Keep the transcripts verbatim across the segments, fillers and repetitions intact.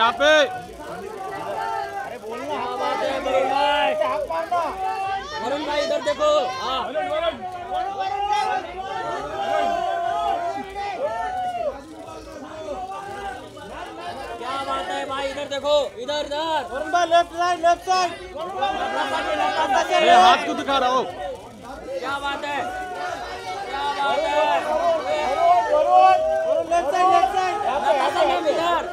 यहाँ पे वरुण भाई इधर देखो। क्या बात है भाई, इधर देखो, इधर इधर वरुण भाई लेफ्ट साइड लेफ्ट साइड हाथ को दिखा रहा हो। क्या बात है, क्या बात है Varun, left side left side इधर।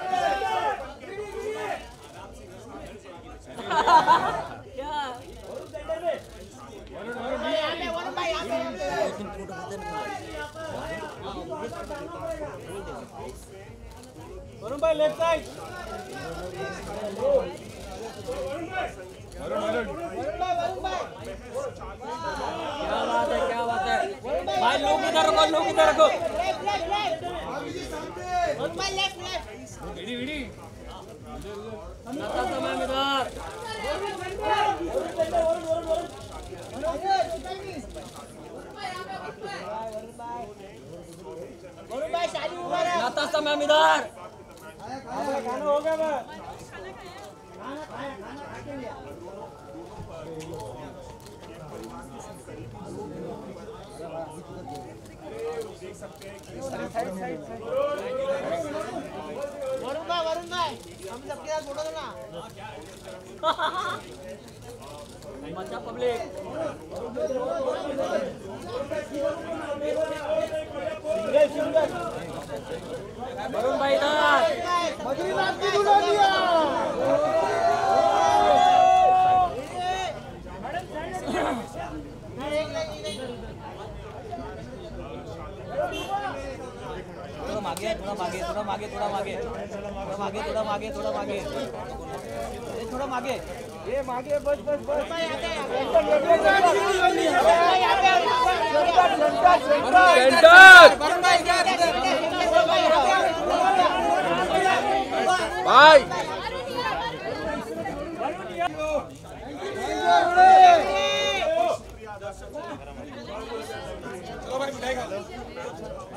वरुण भाई लेफ्ट साइड, क्या बात है, क्या बात है भाई, लोग इधर रखो, लोग इधर रखो। नाता समय में इधर खाना हो गया बस। वरुण भाई वरुण भाई हम सबके साथ फोटो देना। मचा पब्लिक वरुण भाई इधर। थोड़ा मागे थोड़ा मागे थोड़ा मागे थोड़ा मागे थोड़ा मागे थोड़ा मागे थोड़ा मागे थोड़ा मागे ये मागे बस बस बस भाई। चलो भाई मिठाई खा।